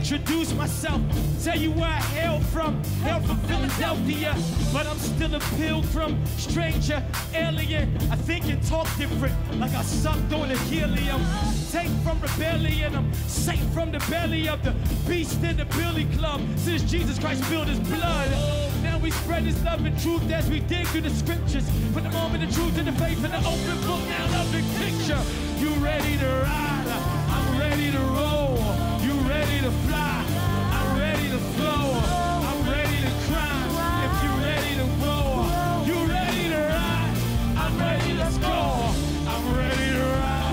introduce myself, tell you where I hail from Philadelphia, but I'm still a pilgrim, stranger, alien. I think and talk different, like I sucked on a helium. Take from rebellion, I'm safe from the belly of the beast in the billy club, since Jesus Christ spilled his blood. Now we spread his love and truth as we dig through the scriptures. Put the moment of truth and the faith in the open book, now love the picture. You ready to ride? I'm ready to roll. You ready to fly? I'm ready to flow. I'm ready to cry if you're ready to roll. You ready to ride? I'm ready to score. I'm ready to ride.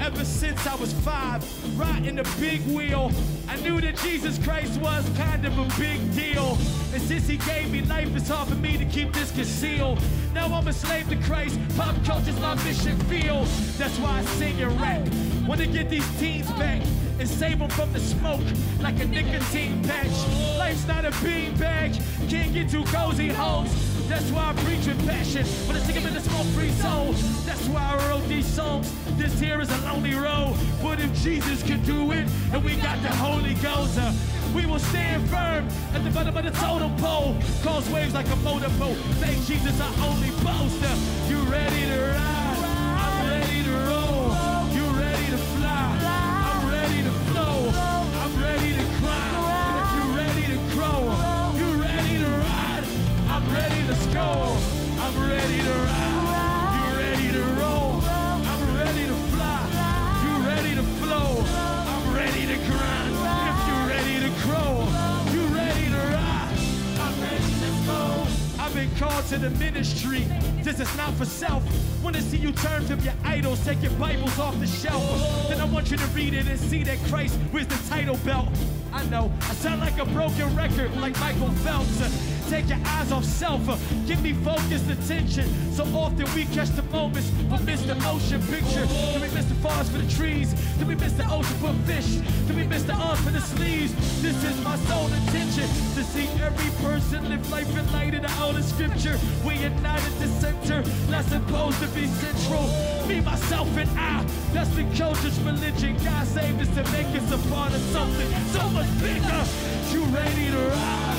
Ever since I was 5, riding the big wheel, I knew that Jesus Christ was kind of a big deal. And since he gave me life, it's hard for me to keep this concealed. Now I'm a slave to Christ, pop culture's my mission field. That's why I sing and rap. Wanna get these teens back and save them from the smoke like a nicotine patch. Life's not a beanbag, can't get too cozy, hoes. That's why I preach with passion, but I sing them in the smoke-free zone. That's why I wrote these songs. This here is a lonely road, but if Jesus could do it, and we got the Holy Ghost, we will stand firm at the bottom of the totem pole. Cause waves like a motorboat. Thank Jesus, our only boaster. You ready to ride? I'm ready to roll. You ready to fly? I'm ready to flow. I'm ready to climb. If you're ready to grow. I'm ready to score, I'm ready to ride, you ready to roll, I'm ready to fly, you ready to flow, I'm ready to grind, if you're ready to grow, you ready to ride, I'm ready to go. I've been called to the ministry, this is not for self, wanna see you turn from your idols, take your Bibles off the shelf, then I want you to read it and see that Christ wears the title belt. I know, I sound like a broken record, like Michael Phelps. Take your eyes off self, give me focused attention. So often we catch the moments, but miss the ocean picture. Then we miss the forest for the trees, then we miss the ocean for fish, then we miss the arms for the sleeves. This is my sole intention, to see every person live life in light of the Holy Scripture. We are not at the center, not supposed to be central. Me, myself, and I, that's the culture's religion. God saved us to make us a part of something so much bigger. You ready to ride?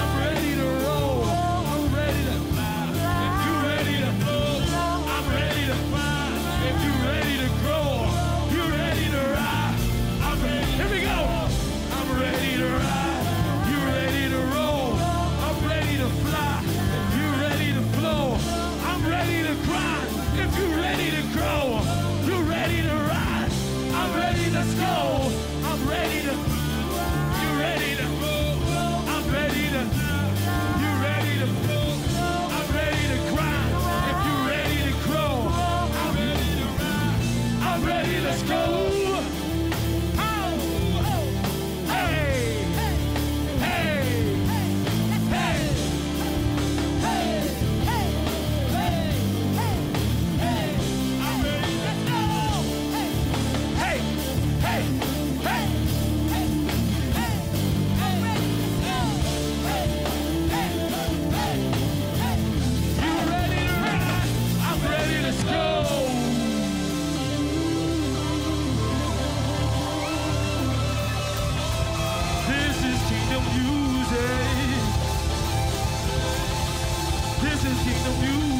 I'm ready to roll. I'm ready to fly. If you ready to move, I'm ready to fly. If you ready to grow, you ready to ride. I'm ready. Here we go. I'm ready to ride. You ready to roll. I'm ready to fly. If you ready to flow, I'm ready to grind. If you ready to grow, you ready to ride. I'm ready. Let's go. I'm ready to. Ready to move, I'm ready to, you ready to move, I'm ready to grind, if you ready to grow, I'm ready to ride, I'm ready, let's go, oh, hey, hey, hey, hey, hey, hey, hey, I'm ready, let's go, hey, hey, hey, music. This is Kingdom Music.